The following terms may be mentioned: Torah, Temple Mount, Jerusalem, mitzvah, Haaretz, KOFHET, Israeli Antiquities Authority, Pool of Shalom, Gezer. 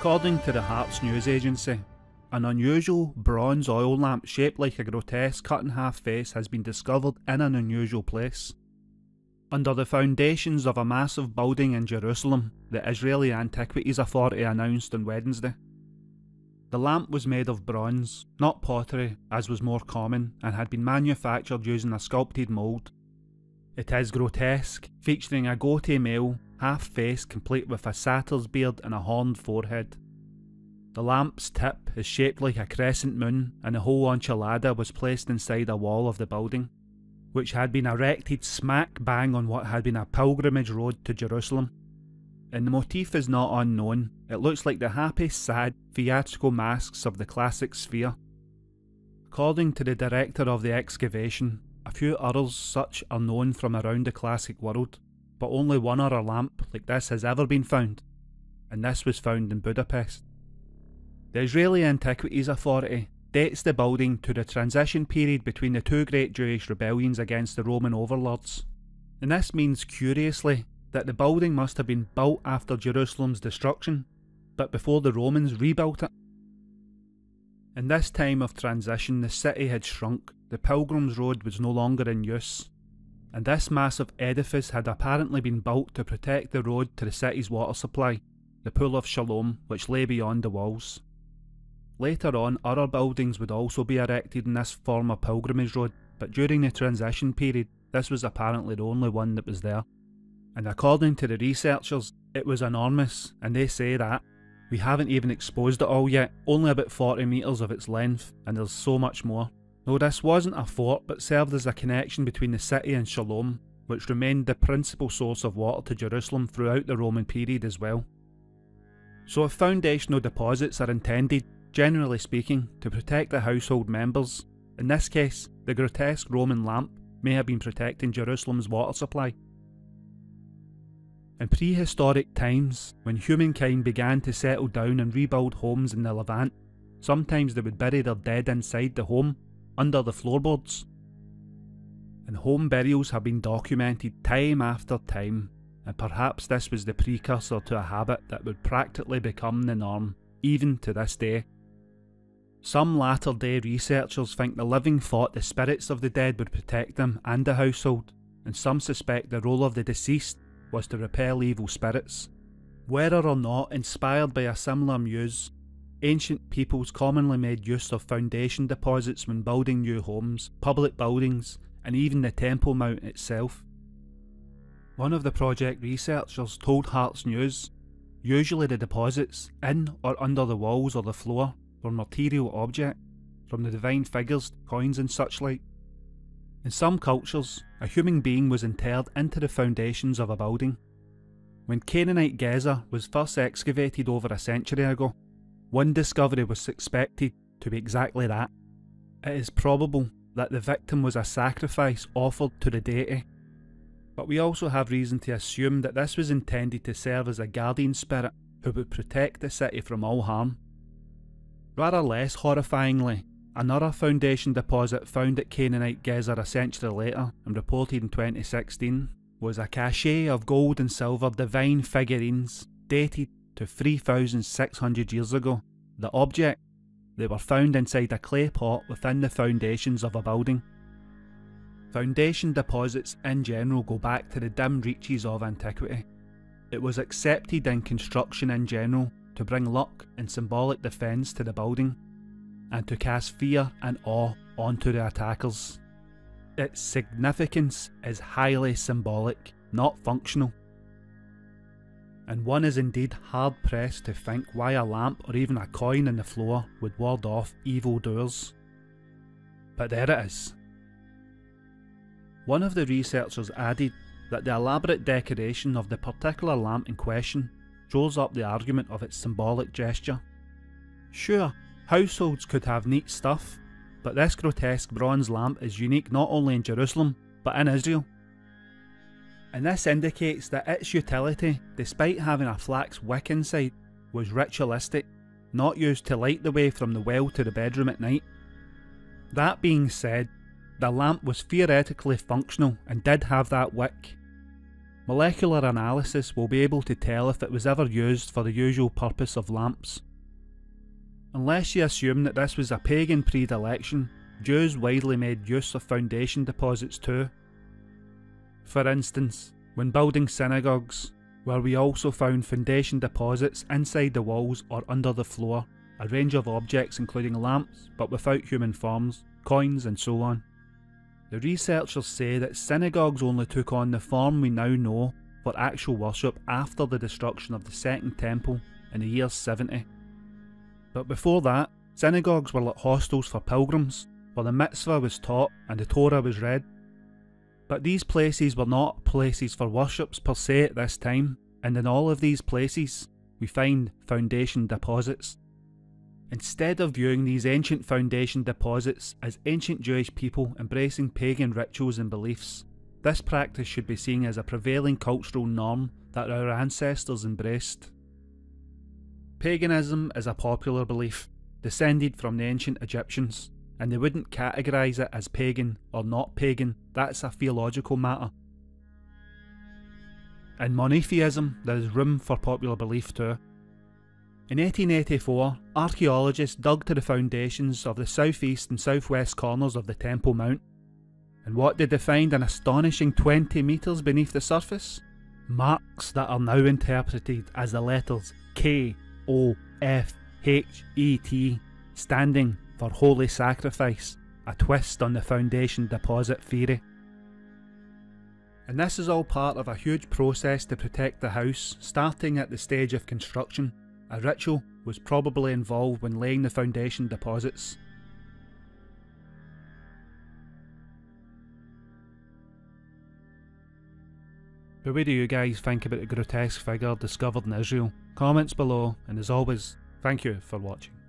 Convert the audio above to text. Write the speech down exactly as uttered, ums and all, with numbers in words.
According to the Haaretz news agency, an unusual bronze oil lamp shaped like a grotesque cut-in-half face has been discovered in an unusual place. Under the foundations of a massive building in Jerusalem, the Israeli Antiquities Authority announced on Wednesday. The lamp was made of bronze, not pottery, as was more common, and had been manufactured using a sculpted mould. It is grotesque, featuring a goatee male, half face complete with a satyr's beard and a horned forehead. The lamp's tip is shaped like a crescent moon, and the whole enchilada was placed inside a wall of the building, which had been erected smack bang on what had been a pilgrimage road to Jerusalem. And the motif is not unknown. It looks like the happy, sad, theatrical masks of the classic sphere. According to the director of the excavation, a few others such are known from around the classic world, but only one other lamp like this has ever been found, and this was found in Budapest. The Israeli Antiquities Authority dates the building to the transition period between the two great Jewish rebellions against the Roman overlords, and this means, curiously, that the building must have been built after Jerusalem's destruction, but before the Romans rebuilt it. In this time of transition, the city had shrunk, the Pilgrim's Road was no longer in use, and this massive edifice had apparently been built to protect the road to the city's water supply, the Pool of Shalom, which lay beyond the walls. Later on, other buildings would also be erected in this former pilgrimage road, but during the transition period, this was apparently the only one that was there. And according to the researchers, it was enormous, and they say that we haven't even exposed it all yet, only about forty metres of its length, and there's so much more. No, this wasn't a fort, but served as a connection between the city and Shalom, which remained the principal source of water to Jerusalem throughout the Roman period as well. So if foundational deposits are intended, generally speaking, to protect the household members, in this case, the grotesque Roman lamp may have been protecting Jerusalem's water supply. In prehistoric times, when humankind began to settle down and rebuild homes in the Levant, sometimes they would bury their dead inside the home, under the floorboards. And home burials have been documented time after time, and perhaps this was the precursor to a habit that would practically become the norm, even to this day. Some latter-day researchers think the living thought the spirits of the dead would protect them and the household, and some suspect the role of the deceased was to repel evil spirits. Whether or not inspired by a similar muse, ancient peoples commonly made use of foundation deposits when building new homes, public buildings, and even the Temple Mount itself. One of the project researchers told Haaretz News, usually the deposits, in or under the walls or the floor, were material objects, from the divine figures to coins and such like. In some cultures, a human being was interred into the foundations of a building. When Canaanite Gezer was first excavated over a century ago, one discovery was suspected to be exactly that. It is probable that the victim was a sacrifice offered to the deity, but we also have reason to assume that this was intended to serve as a guardian spirit who would protect the city from all harm. Rather less horrifyingly, another foundation deposit found at Canaanite Gezer a century later and reported in twenty sixteen was a cache of gold and silver divine figurines dated to three thousand six hundred years ago. The object, they were found inside a clay pot within the foundations of a building. Foundation deposits in general go back to the dim reaches of antiquity. It was accepted in construction in general to bring luck and symbolic defence to the building, and to cast fear and awe onto the attackers. Its significance is highly symbolic, not functional. And one is indeed hard pressed to think why a lamp or even a coin in the floor would ward off evildoers. But there it is. One of the researchers added that the elaborate decoration of the particular lamp in question draws up the argument of its symbolic gesture. Sure, households could have neat stuff, but this grotesque bronze lamp is unique not only in Jerusalem, but in Israel. And this indicates that its utility, despite having a flax wick inside, was ritualistic, not used to light the way from the well to the bedroom at night. That being said, the lamp was theoretically functional and did have that wick. Molecular analysis will be able to tell if it was ever used for the usual purpose of lamps. Unless you assume that this was a pagan predilection, Jews widely made use of foundation deposits too. For instance, when building synagogues, where we also found foundation deposits inside the walls or under the floor, a range of objects including lamps but without human forms, coins and so on. The researchers say that synagogues only took on the form we now know for actual worship after the destruction of the Second Temple in the year seventy. But before that, synagogues were like hostels for pilgrims, where the mitzvah was taught and the Torah was read. But these places were not places for worships per se at this time, and in all of these places, we find foundation deposits. Instead of viewing these ancient foundation deposits as ancient Jewish people embracing pagan rituals and beliefs, this practice should be seen as a prevailing cultural norm that our ancestors embraced. Paganism is a popular belief, descended from the ancient Egyptians, and they wouldn't categorise it as pagan or not pagan, that's a theological matter. In monotheism, there is room for popular belief too. In eighteen eighty-four, archaeologists dug to the foundations of the southeast and southwest corners of the Temple Mount. And what did they find an astonishing twenty metres beneath the surface? Marks that are now interpreted as the letters K O F H E T, standing for Holy Sacrifice, a twist on the foundation deposit theory. And this is all part of a huge process to protect the house, starting at the stage of construction. A ritual was probably involved when laying the foundation deposits. But what do you guys think about the grotesque figure discovered in Israel? Comments below, and as always, thank you for watching.